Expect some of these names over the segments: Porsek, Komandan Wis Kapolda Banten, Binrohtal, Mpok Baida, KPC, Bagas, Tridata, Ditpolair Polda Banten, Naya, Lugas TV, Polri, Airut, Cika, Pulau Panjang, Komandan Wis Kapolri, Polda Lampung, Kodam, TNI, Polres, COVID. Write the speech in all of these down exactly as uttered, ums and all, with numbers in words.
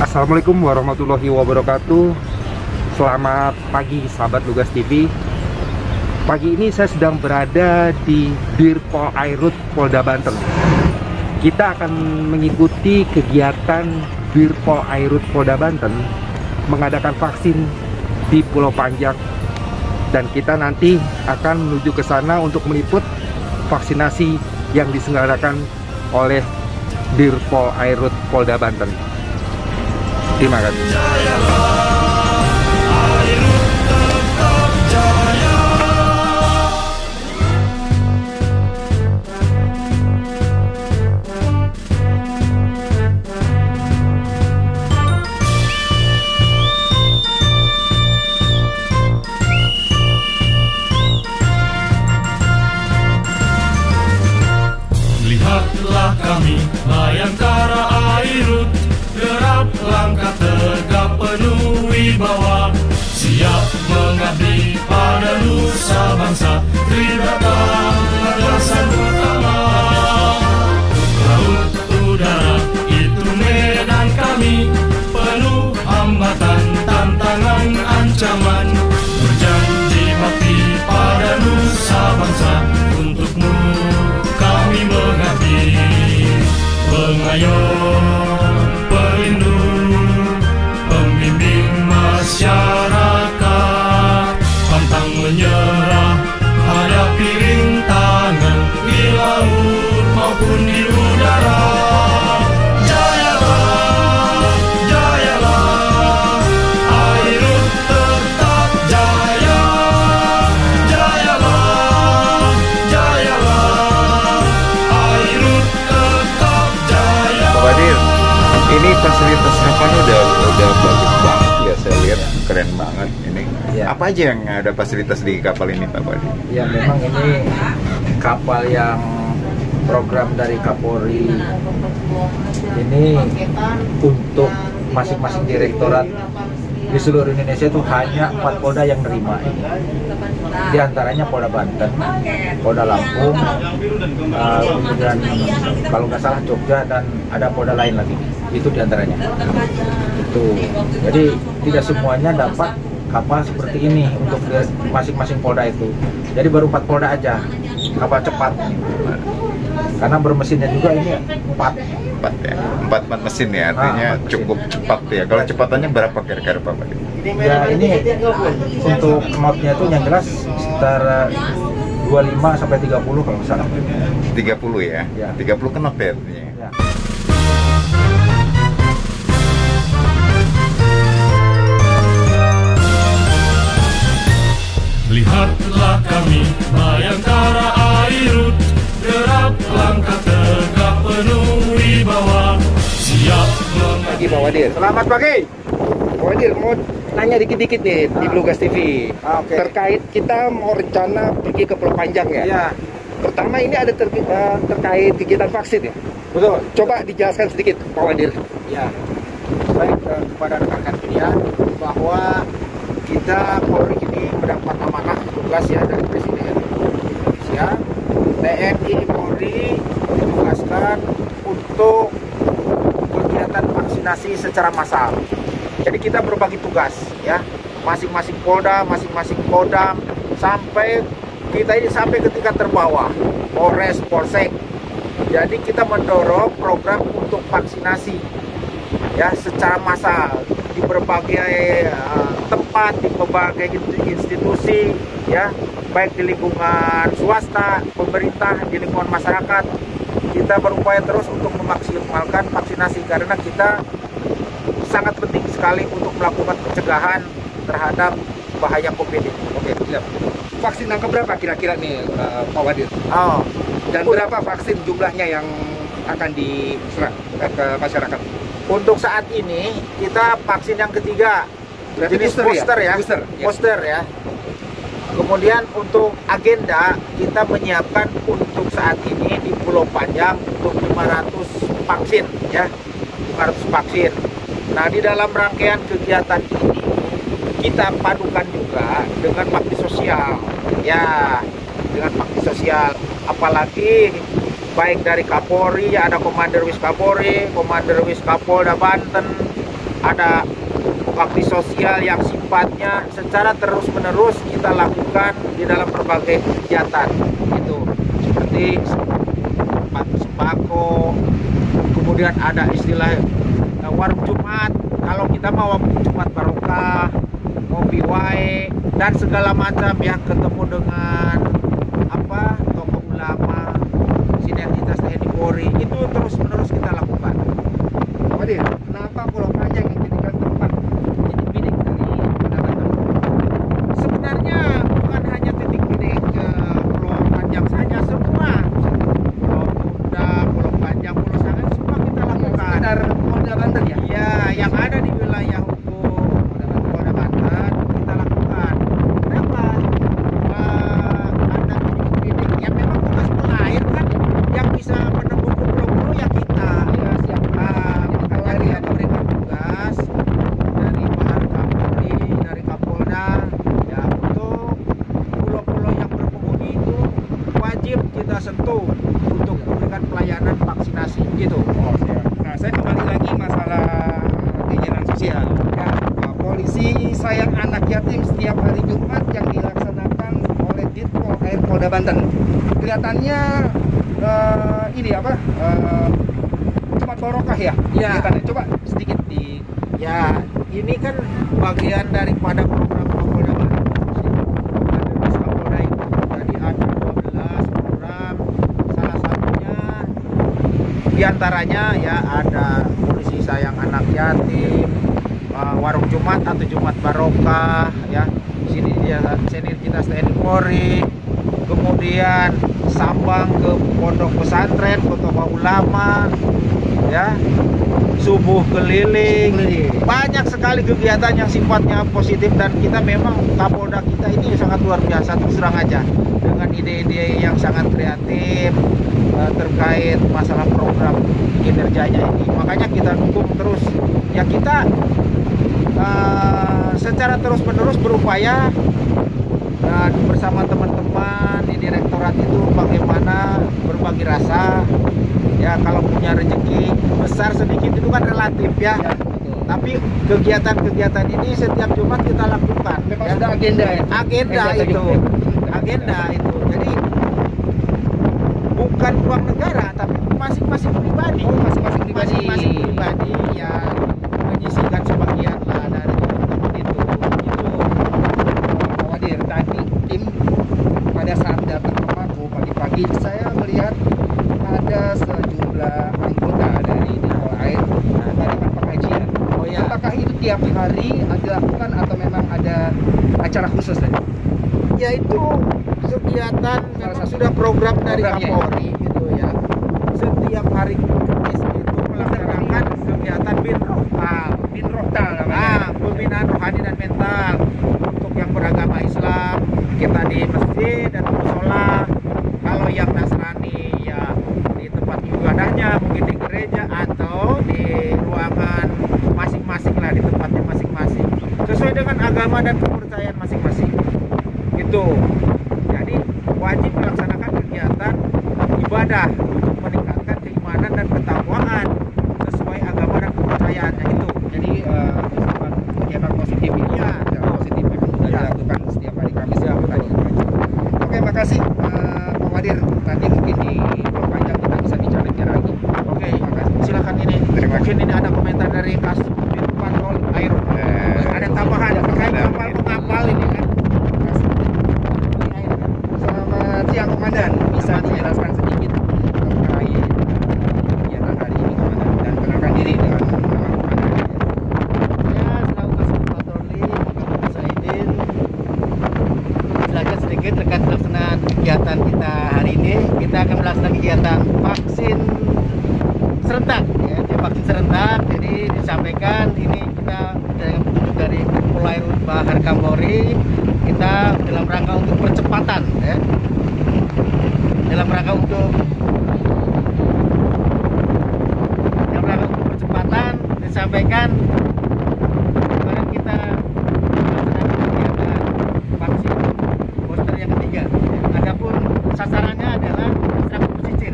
Assalamualaikum warahmatullahi wabarakatuh. Selamat pagi sahabat Lugas T V. Pagi ini saya sedang berada di Ditpolair Polda Banten. Kita akan mengikuti kegiatan Ditpolair Polda Banten mengadakan vaksin di Pulau Panjang, dan kita nanti akan menuju ke sana untuk meliput vaksinasi yang diselenggarakan oleh Ditpolair Polda Banten. Terima kasih. Kami layang kara airut, derap langkah tegap penuh wibawa, siap mengabdi pada nusa bangsa, Tridata landasan utama. Laut udara itu medan kami, penuh hambatan, tantangan, ancaman, berjanji bakti pada nusa bangsa, untukmu kami mengabdi. Pengayom, pelindung, pembimbing masyarakat, pantang menyerah hadapi rintangan di laut maupun di udara. Jayalah, jayalah, Airut tetap jaya. Jayalah, jayalah, Airut tetap. Ini fasilitasnya kan udah udah bagus banget ya, saya lihat keren banget ini. Ya. Apa aja yang ada fasilitas di kapal ini Pak Wadi? Ya memang ini kapal yang program dari Kapolri ini untuk masing-masing direktorat di seluruh Indonesia itu hanya empat polda yang nerima ini. Di antaranya Polda Banten, Polda Lampung, uh, dan kalau nggak salah Jogja, dan ada polda lain lagi. Itu di antaranya. Itu. Jadi tidak semuanya dapat kapal seperti ini untuk masing-masing polda itu. Jadi baru empat polda aja kapal cepat. Karena bermesinnya juga ini empat. Empat ya, empat empat mesin ya, artinya ah, mesin. Cukup cepat ya. Kalau cepatannya berapa kira-kira Pak? Ya ini untuk knotnya itu yang jelas sekitar dua puluh lima sampai tiga puluh kalau salah. tiga puluh ya, ya. tiga puluh knot ya artinya. Ya. Lihatlah kami bayangkara Airut, derap langkah tegak penuh wibawa, siap mengabdi. Pak Wadir, selamat pagi. Pak Wadir, mau nanya dikit-dikit nih ah. di Lugas T V. ah, okay. Terkait kita mau rencana pergi ke Pulau Panjang ya? Ya. Pertama ini ada ter terkait kegiatan vaksin ya? Betul. Coba dijelaskan sedikit Pak Wadir. Ya, baik eh, kepada rekan-rekan sekalian bahwa kita Polri ini mendapat amanah tugas ya dari Presiden Indonesia. T N I Polri ditugaskan untuk kegiatan vaksinasi secara massal. Jadi kita berbagi tugas ya, masing-masing polda, masing-masing kodam, sampai kita ini sampai ke tingkat terbawah, Polres, Porsek. Jadi kita mendorong program untuk vaksinasi ya secara massal di berbagai uh, tempat, di berbagai institusi ya, baik di lingkungan swasta, pemerintah, di lingkungan masyarakat. Kita berupaya terus untuk memaksimalkan vaksinasi karena kita sangat penting sekali untuk melakukan pencegahan terhadap bahaya COVID ini. Oke, siap. Vaksin yang keberapa kira-kira nih uh, Pak Wadir? Oh, dan berapa vaksin jumlahnya yang akan diserang ke masyarakat? Untuk saat ini kita vaksin yang ketiga, jenis booster ya, booster ya. Booster, ya. Kemudian untuk agenda kita menyiapkan untuk saat ini di Pulau Panjang untuk lima ratus vaksin ya, lima ratus vaksin. Nah di dalam rangkaian kegiatan ini kita padukan juga dengan bakti sosial ya, dengan bakti sosial. Apalagi baik dari Kapolri, ada Komandan Wis Kapolri, Komandan Wis Kapolda Banten, ada bakti sosial yang sifatnya secara terus-menerus kita lakukan di dalam berbagai kegiatan itu, seperti sembako, kemudian ada istilah warung Jumat, kalau kita mau Jumat barokah, ngopi wae, dan segala macam yang ketemu dengan apa tokoh ulama, sinergitas T N I Polri, itu terus menerus kita lakukan. Komandir, kenapa Pulau Panjang dijadikan tempat titik bidik dari Polda Lampung? Sebenarnya bukan hanya titik bidik ke Pulau Panjang saja, semua Pulau Bunda, Pulau Panjang, Pulau Sangat, semua kita lakukan. Sekitar Polda Banten ya? Iya, yang ada di wilayah sentuh untuk memberikan pelayanan vaksinasi gitu. Oh, siap. Nah, saya kembali lagi masalah kejadian sosial. Ya, polisi sayang anak yatim setiap hari Jumat yang dilaksanakan oleh Ditpolair Polda Banten. Kelihatannya uh, ini apa? Uh, Jumat barokah ya? Ya. Kelihatannya. Coba sedikit di. Ya, ini kan bagian daripada program Polda Banten. Di antaranya ya ada polisi sayang anak yatim, uh, warung Jumat atau Jumat barokah ya, sini dia sinergitas T N I Polri, kemudian sambang ke pondok pesantren, ke tokoh ulama ya, subuh keliling, banyak sekali kegiatan yang sifatnya positif. Dan kita memang Kapolda kita ini sangat luar biasa, terus terang aja, dengan ide-ide yang sangat kreatif terkait masalah program kinerjanya ini. Makanya kita dukung terus ya, kita uh, secara terus-menerus berupaya uh, bersama teman-teman di direktorat itu bagaimana berbagi rasa ya. Kalau punya rezeki besar sedikit itu kan relatif ya, ya tapi kegiatan-kegiatan ini setiap Jumat kita lakukan. Memang ya, ada agenda ya? Agenda, agenda itu agenda, agenda itu jadi bukan uang negara, tapi masing-masing pribadi. Oh, masing-masing pribadi. Masing-masing pribadi yang menyisihkan sebagian lah dari teman-teman itu. Itu Komandir, tadi tim pada saat datang ke Paku pagi-pagi, saya melihat ada sejumlah anggota dari Ditpolair mengadakan pengajian. Oh ya. Apakah itu tiap hari dilakukan atau memang ada acara khusus tadi? Ya itu kegiatan memang sudah program dari Kapolri gitu ya. Setiap hari Kamis itu melaksanakan kegiatan binrohtal, binrohtal namanya, pembinaan rohani dan mental untuk yang beragama Islam kita di masjid dan musola. Kalau yang Nasrani ya di tempat ibadahnya, mungkin di gereja atau di ruangan masing-masing lah, di tempatnya masing-masing sesuai dengan agama dan kepercayaan masing-masing gitu. Wajib melaksanakan kegiatan ibadah untuk meningkatkan keimanan dan ketakwaan sesuai agama dan kepercayaannya itu. Jadi uh, kegiatan positif ini ya, positif yang sudah ya dilakukan setiap hari Kamis ya. Oke, makasih uh, Komandir. Nanti mungkin di Pulau Panjang kita bisa bicara lagi. Oke, makasih. Silakan ini. Terima kasih. Mungkin ini ada komentar dari Kasub Ditpol Air. Eh, ada tambahan terkait kapal pengapal ini kan? Siang Komandan, bisa dijelaskan sedikit mengenai kegiatan hari ini Komandan dan kenalkan diri dengan Komandan? Ya, selaku Kasub Patroli, mohon saya izin jelaskan sedikit terkait pelaksanaan kegiatan kita hari ini. Kita akan melaksanakan kegiatan vaksin serentak, ya, vaksin serentak. Jadi disampaikan ini kita dengan petunjuk dari Ditpolair Polda Banten, kita dalam rangka untuk percepatan, ya. Dalam rangka untuk dalam rangka untuk percepatan disampaikan kemarin kita melaksanakan vaksin booster yang ketiga. Adapun sasarannya adalah masyarakat pesisir.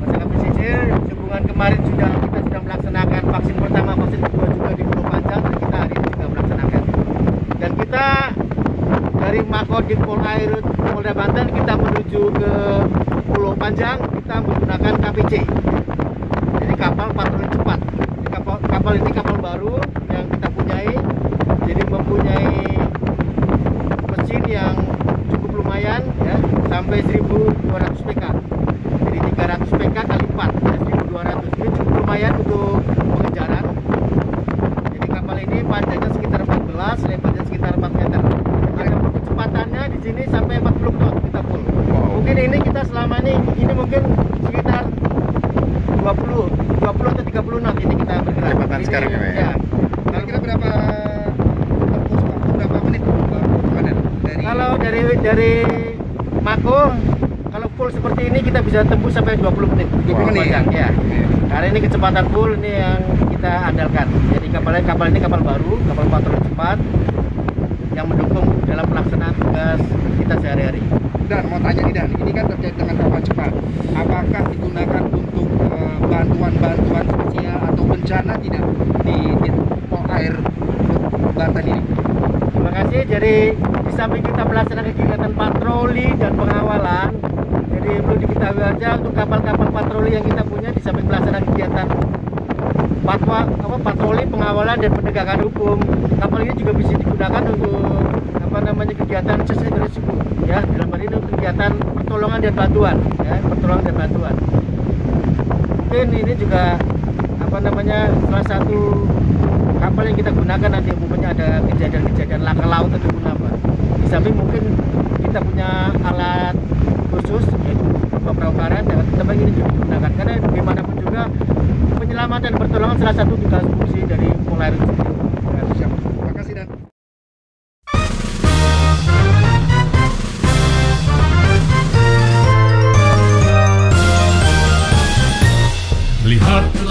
Masyarakat pesisir hubungan kemarin sudah kita sudah melaksanakan vaksin pertama, vaksin kedua juga di Pulau menggunakan K P C. Jadi kapal patroli cepat. Kapal, kapal ini kapal baru yang kita punyai. Jadi mempunyai mesin yang cukup lumayan ya, sampai seribu dua ratus P K. Jadi tiga ratus P K kali empat. Sekarang ya. Ya. Kira-kira berapa tempus waktu berapa menit Komandan? Dari... Kalau dari dari Mako, kalau full seperti ini kita bisa tembus sampai dua puluh menit. dua puluh menit. Panjang, ya. Okay. Karena ini kecepatan full ini yang kita andalkan. Jadi kapalnya kapal ini kapal baru, kapal patroli cepat yang mendukung dalam pelaksanaan tugas kita sehari-hari. Dan mau tanya nih Dan, ini kan terkait dengan kapal cepat. Apakah digunakan untuk bantuan-bantuan uh, sosial atau bencana tidak di Ditpolair Banten ini? Terima kasih. Jadi di samping kita melaksanakan kegiatan patroli dan pengawalan, jadi perlu diketahui aja untuk kapal-kapal patroli yang kita punya di samping melaksanakan kegiatan patwa, apa, patroli, pengawalan dan penegakan hukum, kapal ini juga bisa digunakan untuk apa namanya kegiatan krisis resiko ya, dalam hal ini kegiatan pertolongan dan bantuan ya, pertolongan dan bantuan. Mungkin ini juga apa namanya salah satu kapal yang kita gunakan nanti umumnya ada kejadian-kejadian laka laut atau apa. Di samping mungkin kita punya alat khusus yaitu perahu karet dan teman ini juga digunakan karena bagaimanapun juga penyelamatan dan pertolongan salah satu tugas fungsi dari Polri. Terima kasih Dan. Lihat